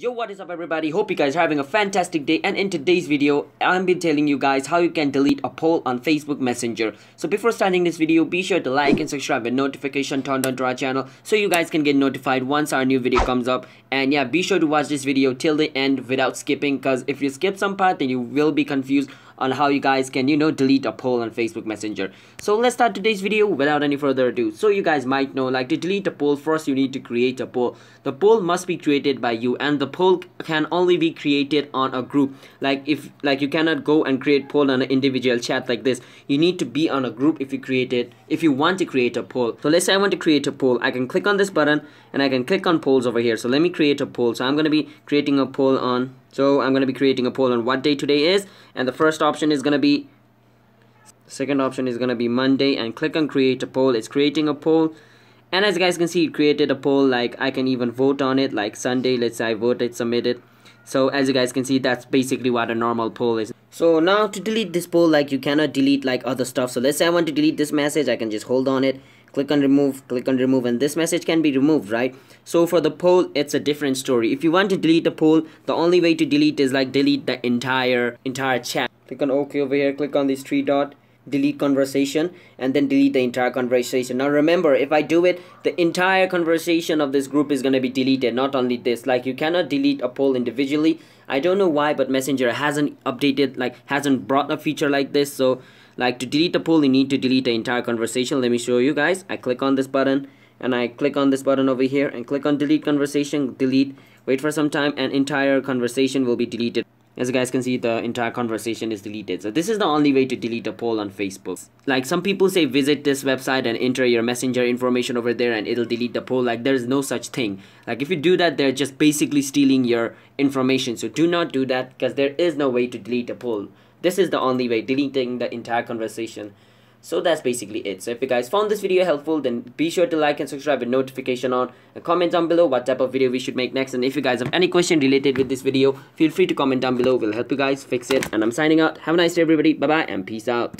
Yo, what is up everybody? Hope you guys are having a fantastic day, and in today's video I'll be telling you guys how you can delete a poll on Facebook Messenger. So before starting this video, be sure to like and subscribe with notification turned on to our channel so you guys can get notified once our new video comes up. And yeah, be sure to watch this video till the end without skipping, because if you skip some part then you will be confused on how you guys can, you know, delete a poll on Facebook Messenger. So let's start today's video without any further ado. So you guys might know, like, to delete a poll, first you need to create a poll. The poll must be created by you, and the poll can only be created on a group. Like you cannot go and create poll on an individual chat like this. You need to be on a group if you want to create a poll. So let's say I want to create a poll. I can click on this button and I can click on polls over here. So let me create a poll. So I'm going to be creating a poll on what day today is, and the first option is going to be, second option is going to be Monday, and click on create a poll. It's creating a poll, and as you guys can see, it created a poll. Like I can even vote on it, like Sunday. Let's say I voted, submitted. So as you guys can see, that's basically what a normal poll is. So now to delete this poll, like you cannot delete like other stuff. So let's say I want to delete this message. I can just hold on it, click on remove, and this message can be removed, right? So for the poll, it's a different story. If you want to delete a poll, the only way to delete is like delete the entire chat. Click on OK over here, click on this three dot, delete conversation, and then delete the entire conversation. Now remember, if I do it, the entire conversation of this group is going to be deleted, not only this. Like you cannot delete a poll individually. I don't know why, but Messenger hasn't updated, like hasn't brought a feature like this. So like to delete a poll, you need to delete the entire conversation. Let me show you guys. I click on this button and I click on this button over here and click on delete conversation, delete, wait for some time, and entire conversation will be deleted. As you guys can see, the entire conversation is deleted. So this is the only way to delete a poll on Facebook. Like some people say, visit this website and enter your Messenger information over there and it'll delete the poll. Like there is no such thing. Like if you do that, they're just basically stealing your information. So do not do that, because there is no way to delete a poll. This is the only way, deleting the entire conversation. So that's basically it. So if you guys found this video helpful, then be sure to like and subscribe with notification on, and comment down below what type of video we should make next. And if you guys have any question related with this video, feel free to comment down below. We'll help you guys fix it. And I'm signing out. Have a nice day everybody. Bye bye and peace out.